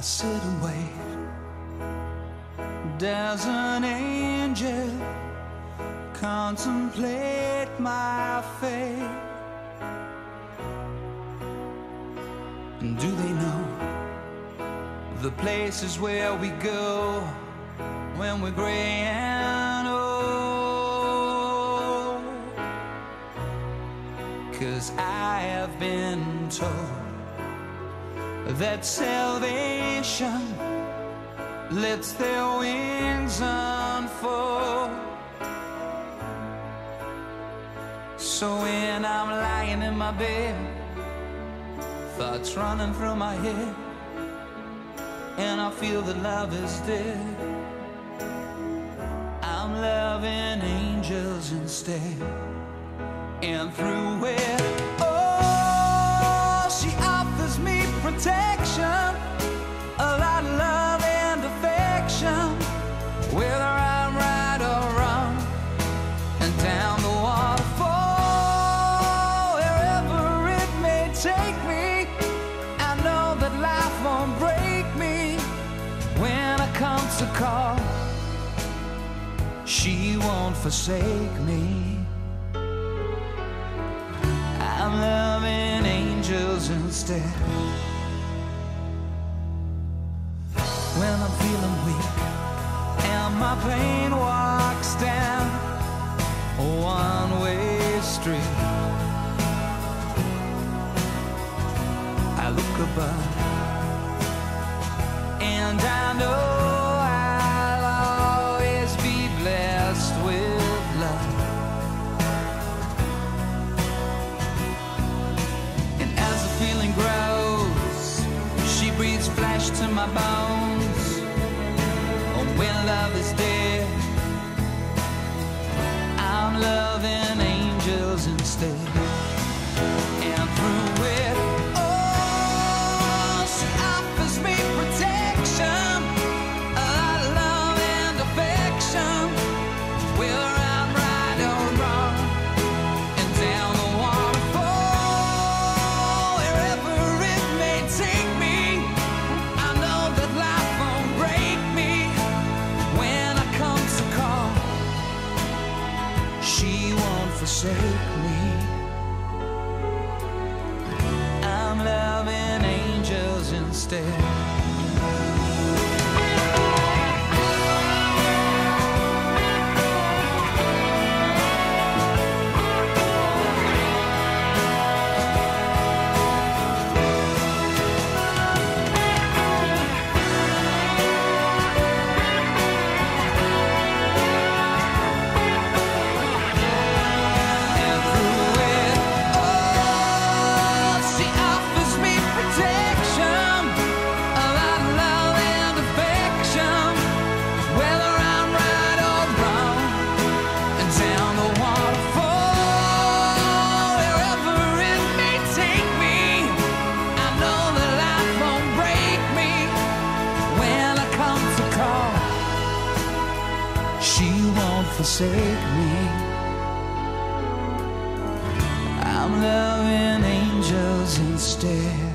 I sit and wait. Does an angel contemplate my fate? And do they know the places where we go when we're gray and old? 'Cause I have been told that salvation lets their wings unfold. So when I'm lying in my bed, thoughts running through my head, and I feel that love is dead, I'm loving angels instead. And through it, oh, she offers me protection, a lot of love and affection, whether I'm right or wrong. And down the waterfall, wherever it may take me, I know that life won't break when I come to call. She won't forsake me. I'm loving angels instead. When I'm feeling weak and my pain walks down a one-way street, I look above and I know I'll always be blessed with love. And as the feeling grows, she breathes flesh to my bones. Oh, when love is dead, I'm loving angels instead. And through it, oh, she offers me protection, forsake me. I'm loving angels instead. She won't forsake me. I'm loving angels instead.